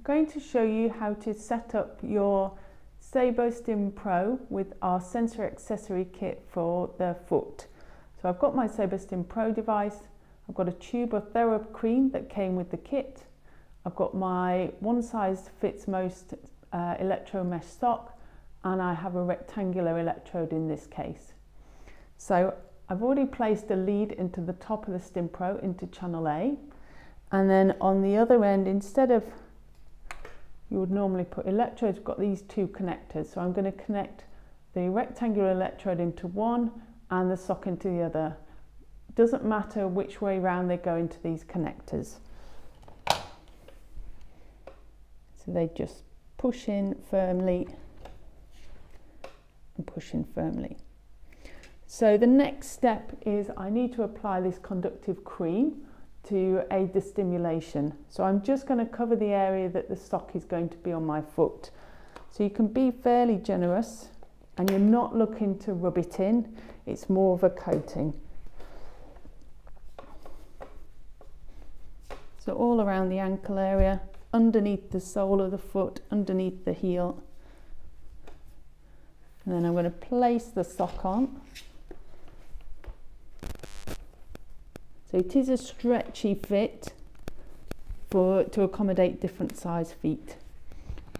I'm going to show you how to set up your Saebo Stim Pro with our sensor accessory kit for the foot. So I've got my Saebo Stim Pro device, I've got a tube of TheraCream cream that came with the kit, I've got my one size fits most electro mesh sock, and I have a rectangular electrode in this case. So I've already placed a lead into the top of the Stim Pro into channel A, and then on the other end, instead of you would normally put electrodes, we've got these two connectors. So I'm going to connect the rectangular electrode into one and the sock into the other. Doesn't matter which way round they go into these connectors. So they just push in firmly and push in firmly. So the next step is I need to apply this conductive cream to aid the stimulation. So I'm just going to cover the area that the sock is going to be on my foot. So you can be fairly generous and you're not looking to rub it in, it's more of a coating. So all around the ankle area, underneath the sole of the foot, underneath the heel. And then I'm going to place the sock on. So it is a stretchy fit to accommodate different size feet.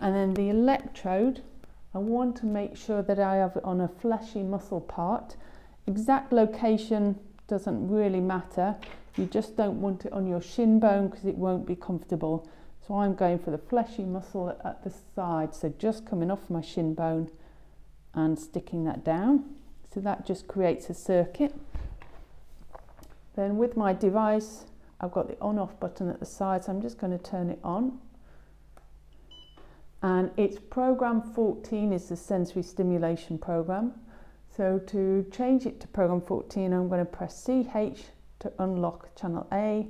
And then the electrode, I want to make sure that I have it on a fleshy muscle part. Exact location doesn't really matter. You just don't want it on your shin bone because it won't be comfortable. So I'm going for the fleshy muscle at the side. So just coming off my shin bone and sticking that down. So that just creates a circuit. Then with my device, I've got the on-off button at the side, so I'm just going to turn it on. And it's program 14 is the sensory stimulation program. So to change it to program 14, I'm going to press CH to unlock channel A,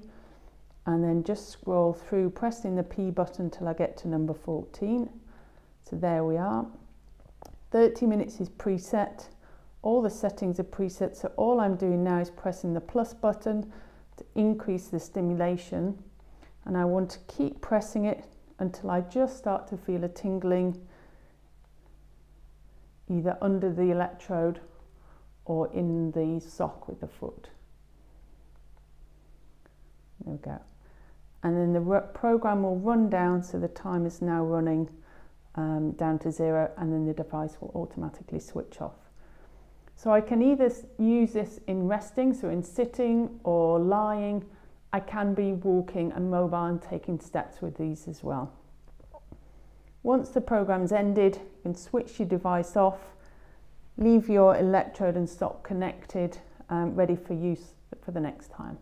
and then just scroll through, pressing the P button till I get to number 14. So there we are. 30 minutes is preset. All the settings are preset, so all I'm doing now is pressing the plus button to increase the stimulation, and I want to keep pressing it until I just start to feel a tingling either under the electrode or in the sock with the foot. There we go. And then the program will run down, so the time is now running down to 0, and then the device will automatically switch off. So I can either use this in resting, so in sitting or lying. I can be walking and mobile and taking steps with these as well. Once the program's ended, you can switch your device off, leave your electrode and sock connected, ready for use for the next time.